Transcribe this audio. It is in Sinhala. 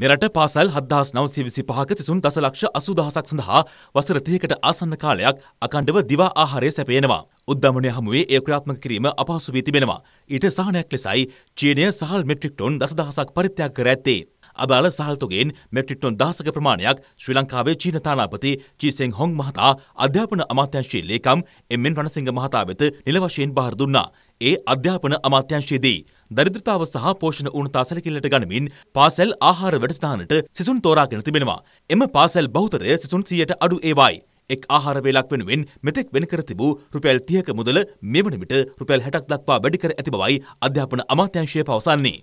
මෙරට පාසල් 7925ක සිසුන් දසලක්ෂ 80000ක් සඳහා වසර 30කට ආසන්න කාලයක් අකණ්ඩව දිවා ආහාරය සැපයනවා. උද්දමනය හමුවේ ඒ ක්‍රියාත්මක කිරීම අපහසු වී තිබෙනවා. ඊට සහනයක් ලෙසයි චීනය සහල් මෙට්‍රික් ටොන් 10000ක් පරිත්‍යාග කර ඇත්තේ. අදාළ සහල් තොගයෙන් මෙට්‍රික් ටොන් 1000ක ප්‍රමාණයක් ශ්‍රී ලංකාවේ චීන තානාපති චී සෙන් හොන් මහතා අධ්‍යාපන අමාත්‍යාංශයේ ලේකම් එම්.එන්. රණසිංහ මහතා වෙත නිල වශයෙන් බාර දුන්නා. ඒ අධ්‍යාපන අමාත්‍යාංශයේදී දරිද්‍රතාව සහ පෝෂණ ඌනතා සැලකිල්ලට ගනිමින් පාසල් ආහාර වැඩසටහනට සිසුන් තෝරාගෙන තිබෙනවා. එම පාසල් බහුතරය සිසුන් 100ට අඩු ඒවායි. එක් ආහාර වේලක් වෙනුවෙන් මෙතෙක් වෙන් කර තිබූ රුපියල් 30ක මුදල මෙවන විට රුපියල් 60ක් දක්වා වැඩි කර ඇති බවයි අධ්‍යාපන අමාත්‍යාංශය පවසන්නේ.